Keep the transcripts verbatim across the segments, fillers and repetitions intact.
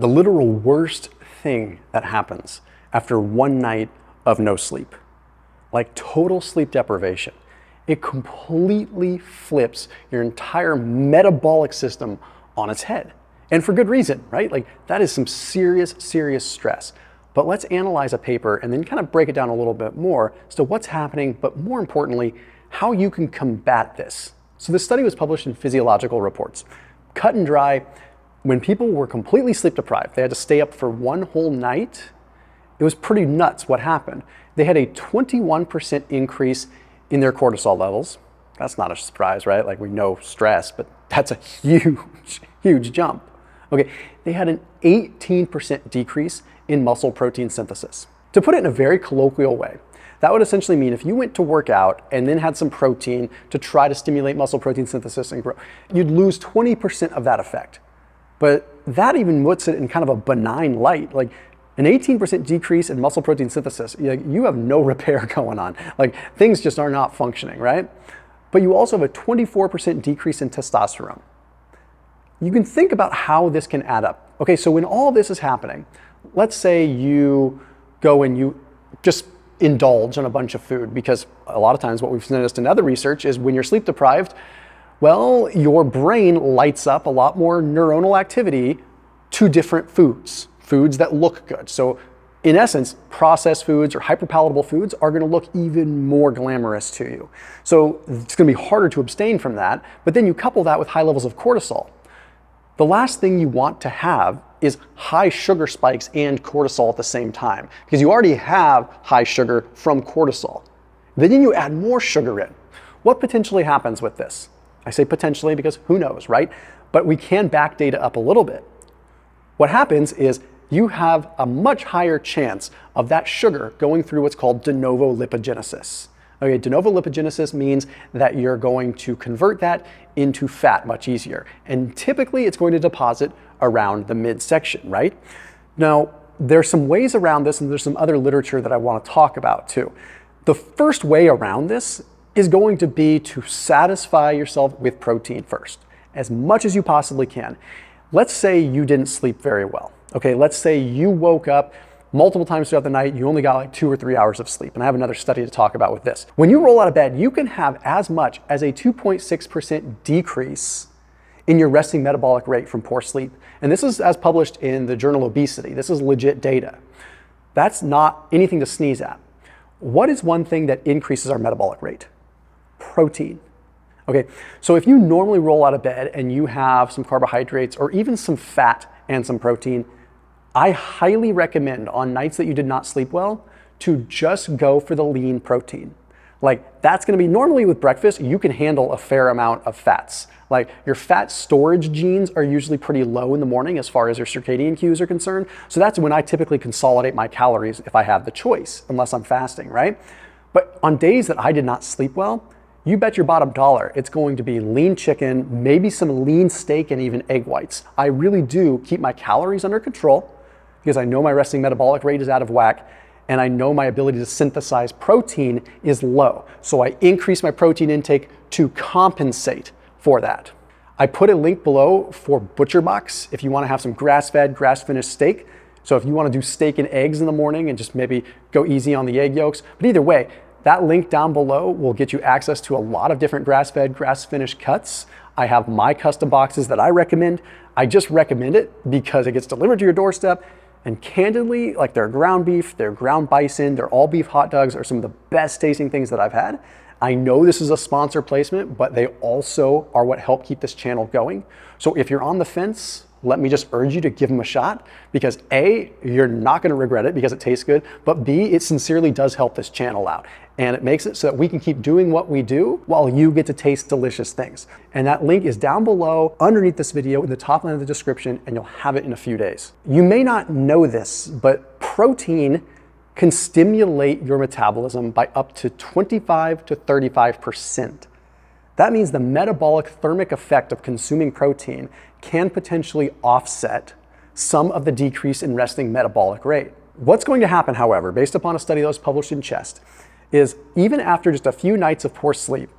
the literal worst thing that happens after one night of no sleep, like total sleep deprivation. It completely flips your entire metabolic system on its head. And for good reason, right? Like that is some serious, serious stress. But let's analyze a paper and then kind of break it down a little bit more as to what's happening, but more importantly, how you can combat this. So this study was published in Physiological Reports. Cut and dry, when people were completely sleep deprived, they had to stay up for one whole night. It was pretty nuts what happened. They had a twenty-one percent increase in their cortisol levels. That's not a surprise, right? Like we know stress, but that's a huge, huge jump. Okay, they had an eighteen percent decrease in muscle protein synthesis. To put it in a very colloquial way, that would essentially mean if you went to work out and then had some protein to try to stimulate muscle protein synthesis and grow, you'd lose twenty percent of that effect. But that even puts it in kind of a benign light. Like an eighteen percent decrease in muscle protein synthesis, you have no repair going on. Like things just are not functioning, right? But you also have a twenty-four percent decrease in testosterone. You can think about how this can add up. Okay, so when all this is happening, let's say you go and you just indulge on a bunch of food, because a lot of times what we've noticed in other research is when you're sleep deprived, well, your brain lights up a lot more neuronal activity to different foods, foods that look good. So in essence, processed foods or hyperpalatable foods are gonna look even more glamorous to you. So it's gonna be harder to abstain from that, but then you couple that with high levels of cortisol. The last thing you want to have is high sugar spikes and cortisol at the same time, because you already have high sugar from cortisol. Then you add more sugar in. What potentially happens with this? I say potentially because who knows, right? But we can back data up a little bit. What happens is you have a much higher chance of that sugar going through what's called de novo lipogenesis. Okay, de novo lipogenesis means that you're going to convert that into fat much easier. And typically it's going to deposit around the midsection, right? Now, there's some ways around this and there's some other literature that I want to talk about too. The first way around this is going to be to satisfy yourself with protein first, as much as you possibly can. Let's say you didn't sleep very well. Okay, let's say you woke up multiple times throughout the night, you only got like two or three hours of sleep. And I have another study to talk about with this. When you roll out of bed, you can have as much as a two point six percent decrease in your resting metabolic rate from poor sleep. And this is as published in the journal Obesity. This is legit data. That's not anything to sneeze at. What is one thing that increases our metabolic rate? Protein. Okay, so if you normally roll out of bed and you have some carbohydrates or even some fat and some protein, I highly recommend on nights that you did not sleep well to just go for the lean protein. Like that's gonna be normally with breakfast, you can handle a fair amount of fats. Like your fat storage genes are usually pretty low in the morning as far as your circadian cues are concerned. So that's when I typically consolidate my calories if I have the choice, unless I'm fasting, right? But on days that I did not sleep well, you bet your bottom dollar it's going to be lean chicken, maybe some lean steak and even egg whites. I really do keep my calories under control, because I know my resting metabolic rate is out of whack and I know my ability to synthesize protein is low. So I increase my protein intake to compensate for that. I put a link below for ButcherBox if you wanna have some grass-fed, grass-finished steak. So if you wanna do steak and eggs in the morning and just maybe go easy on the egg yolks, but either way, that link down below will get you access to a lot of different grass-fed, grass-finished cuts. I have my custom boxes that I recommend. I just recommend it because it gets delivered to your doorstep. And candidly, like their ground beef, their ground bison, their all beef hot dogs are some of the best tasting things that I've had. I know this is a sponsor placement, but they also are what help keep this channel going. So if you're on the fence, let me just urge you to give them a shot, because A, you're not gonna regret it because it tastes good, but B, it sincerely does help this channel out. And it makes it so that we can keep doing what we do while you get to taste delicious things. And that link is down below, underneath this video, in the top line of the description, and you'll have it in a few days. You may not know this, but protein can stimulate your metabolism by up to twenty-five to thirty-five percent. That means the metabolic thermic effect of consuming protein can potentially offset some of the decrease in resting metabolic rate. What's going to happen, however, based upon a study that was published in Chest, is even after just a few nights of poor sleep,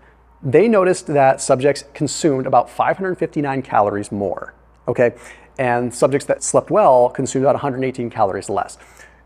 they noticed that subjects consumed about five hundred fifty-nine calories more, okay? and subjects that slept well consumed about one hundred eighteen calories less.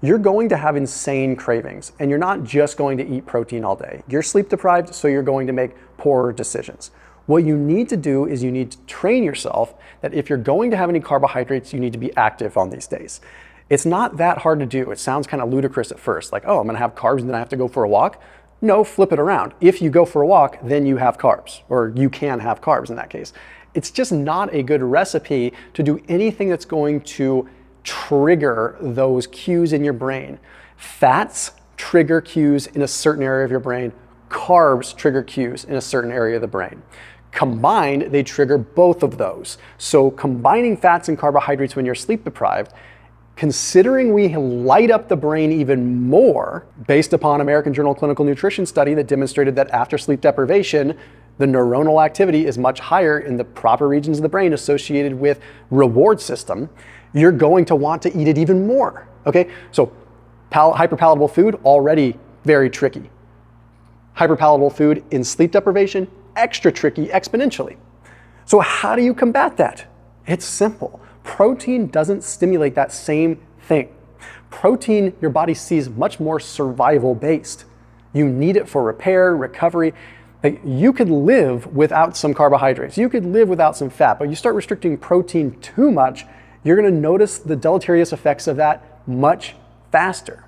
You're going to have insane cravings, and you're not just going to eat protein all day. You're sleep deprived, so you're going to make poorer decisions. What you need to do is you need to train yourself that if you're going to have any carbohydrates, you need to be active on these days. It's not that hard to do. It sounds kind of ludicrous at first, like, oh, I'm gonna have carbs and then I have to go for a walk. No, flip it around. If you go for a walk, then you have carbs, or you can have carbs in that case. It's just not a good recipe to do anything that's going to trigger those cues in your brain. Fats trigger cues in a certain area of your brain. Carbs trigger cues in a certain area of the brain. Combined, they trigger both of those. So combining fats and carbohydrates when you're sleep deprived, considering we light up the brain even more, based upon American Journal of Clinical Nutrition study that demonstrated that after sleep deprivation, the neuronal activity is much higher in the proper regions of the brain associated with reward system, you're going to want to eat it even more, okay? So pal- hyperpalatable food, already very tricky. Hyperpalatable food in sleep deprivation, extra tricky exponentially. So how do you combat that? It's simple. Protein doesn't stimulate that same thing. Protein, your body sees much more survival-based. You need it for repair, recovery. Like, you could live without some carbohydrates. You could live without some fat, but you start restricting protein too much, you're gonna notice the deleterious effects of that much faster.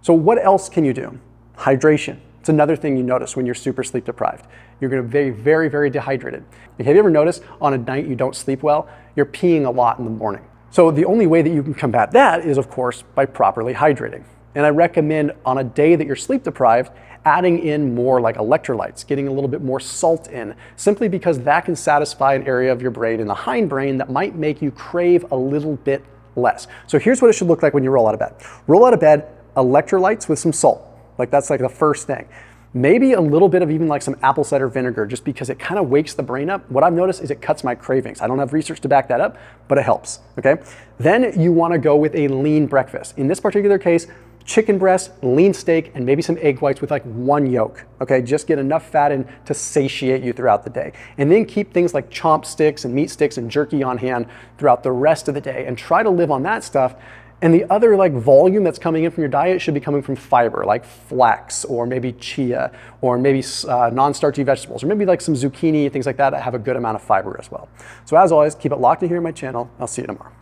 So what else can you do? Hydration. It's another thing you notice when you're super sleep deprived. You're gonna be very, very, very dehydrated. Have you ever noticed on a night you don't sleep well, you're peeing a lot in the morning? So the only way that you can combat that is, of course, by properly hydrating. And I recommend on a day that you're sleep deprived, adding in more like electrolytes, getting a little bit more salt in, simply because that can satisfy an area of your brain in the hindbrain that might make you crave a little bit less. So here's what it should look like when you roll out of bed. Roll out of bed, electrolytes with some salt. Like, that's like the first thing. Maybe a little bit of even like some apple cider vinegar, just because it kind of wakes the brain up. What I've noticed is it cuts my cravings. I don't have research to back that up, but it helps, okay? Then you wanna go with a lean breakfast. In this particular case, chicken breast, lean steak, and maybe some egg whites with like one yolk, okay? Just get enough fat in to satiate you throughout the day. And then keep things like chomp sticks and meat sticks and jerky on hand throughout the rest of the day, and try to live on that stuff. And the other like volume that's coming in from your diet should be coming from fiber, like flax, or maybe chia, or maybe uh, non-starchy vegetables, or maybe like some zucchini, things like that that have a good amount of fiber as well. So as always, keep it locked in here on my channel. I'll see you tomorrow.